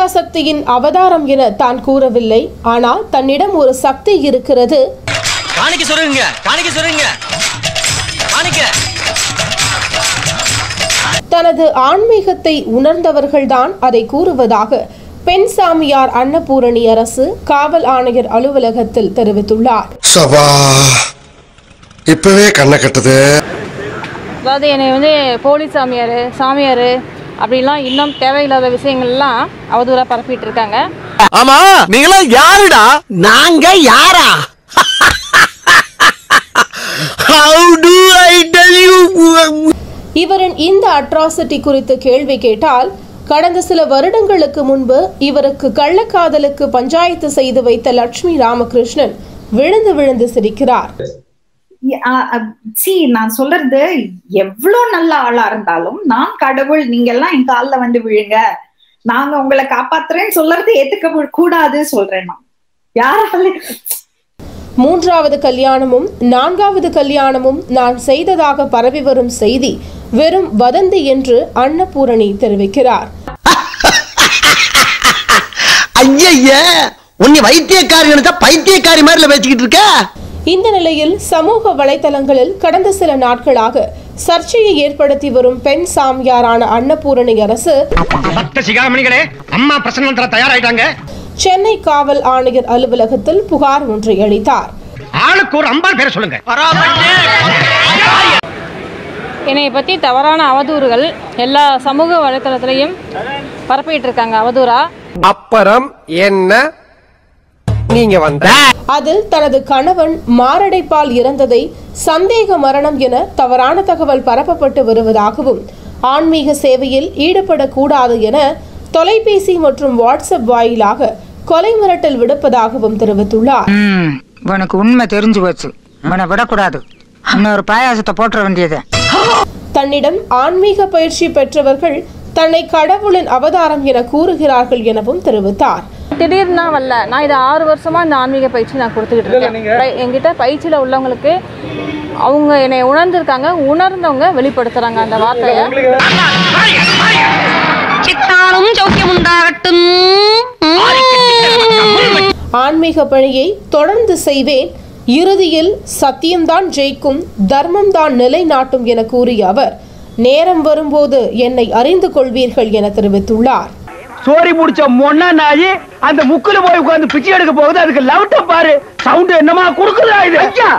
பராசக்தியின் அவதாரம் என தான் கூறவில்லை. ஆனால் தன்னிடம் ஒரு சக்தி இருக்கிறது. காணிக்க சொல்லுங்க, காணிக்க சொல்லுங்க, காணிக்க. தனது ஆன்மீகத்தை உணர்ந்தவர்கள்தான் அதை கூறுவதாக பெண் சாமியார் அன்னபூரணி அரசு காவல் ஆணையர் அலுவலகத்தில் தெரிவித்துள்ளார். சபா இப்பவே கண்ணை கட்டுது. அதாவது என்னை வந்து போலீஸ் சாமியார் சாமியார் அப்படிலாம் இன்னும் தேவையில்லாத விஷயங்கள்லாம் அவதூறா பரப்பிட்டு இருக்காங்க. ஆமா நீங்களா யாருடா? நாங்க யாரா? How do I tell you? இவரின் இந்த அட்ராசிட்டி குறித்து கேள்வி கேட்டால், கடந்த சில வருடங்களுக்கு முன்பு இவருக்கு கள்ளக்காதலுக்கு பஞ்சாயத்து செய்து வைத்த லட்சுமி ராமகிருஷ்ணன் விழுந்து விழுந்து சிரிக்கிறார். நான் சொல்றது எவ்வளவு நல்ல ஆளா இருந்தாலும் நான் கடவுள் நீங்க எல்லாம் என் கால்ல வந்து விழுங்க நாங்க உங்களை காப்பாத்துறேன்னு சொல்றது ஏத்துக்க கூடாது சொல்றேன். நான் யாரால 3வது கல்யாணமும் 4வது கல்யாணமும் நான் செய்ததாக பரவி வரும் செய்தி வெறும் வதந்தி என்று அன்னபூரணி தெரிவிக்கிறார். ஐயையே உன்னை வைத்தியக்காரங்கனதா பைத்தியக்காரி மாதிரில பேசிக்கிட்டு இருக்க. இந்த நிலையில் சமூக வலைதளங்களில் கடந்த சில நாட்களாக சர்ச்சையை ஏற்படுத்தி வரும் பெண் சாமியாரான அன்னபூரணி அரசு சென்னை காவல் ஆணையர் அலுவலகத்தில் புகார் ஒன்றை அளித்தார். என்னை பற்றி தவறான அவதூறுகள் எல்லா சமூக வலைதளத்திலையும் பரப்பிட்டு இருக்காங்க அவதூறா. அப்புறம் என்ன அதில் தனது கணவன் மாரடைப்பால் இறந்ததை சந்தேக மரணம் என தவறான தகவல் பரப்பப்பட்டு வருவதாகவும் ஆன்மீக சேவையில் ஈடுபடக்கூடாது என தொலைபேசி மற்றும் வாட்ஸ்அப் வாயிலாக கொலை மிரட்டல் விடுப்பதாகவும் தெரிவித்துள்ளார். உனக்கு உண்மை தெரிஞ்சு போச்சு, உன்னை விடக்கூடாது, இன்னொரு பாயாசத்தை போற்ற வேண்டியது. தன்னிடம் ஆன்மீக பயிற்சி பெற்றவர்கள் தன்னை கடவுளின் அவதாரம் என கூறுகிறார்கள் எனவும் தெரிவித்தார். திடீர்னா வரல, நான் இதை 6 வருஷமாக இந்த ஆன்மீக பயிற்சி நான் கொடுத்துக்கிட்டு இருக்கேன். என்கிட்ட பயிற்சியில் உள்ளவங்களுக்கு அவங்க என்னை உணர்ந்துருக்காங்க, உணர்ந்தவங்க வெளிப்படுத்துகிறாங்க அந்த வார்த்தையை. ஆன்மீக பணியை தொடர்ந்து செய்வேன், இறுதியில் சத்தியம்தான் ஜெயிக்கும், தர்மம்தான் நிலைநாட்டும் என கூறிய அவர் நேரம் வரும்போது என்னை அறிந்து கொள்வீர்கள் என தெரிவித்துள்ளார். சோரி முடிச்ச மொன்னா நாயி அந்த முக்குல போய் உட்கார்ந்து பிச்சை எடுக்க போகுது, அதுக்கு லவுட்ட பாரு சவுண்ட் என்னமா குடுக்குதா இது.